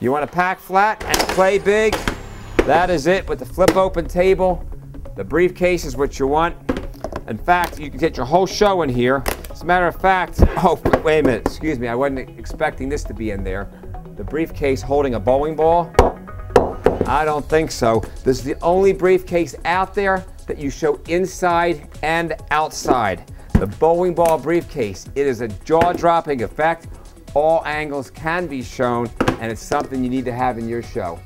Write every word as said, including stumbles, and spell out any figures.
You want to pack flat and play big. That is it with the flip open table. The briefcase is what you want. In fact, you can get your whole show in here. As a matter of fact, oh, wait a minute, excuse me, I wasn't expecting this to be in there. The briefcase holding a bowling ball? I don't think so. This is the only briefcase out there that you show inside and outside. The bowling ball briefcase. It is a jaw-dropping effect. All angles can be shown, and it's something you need to have in your show.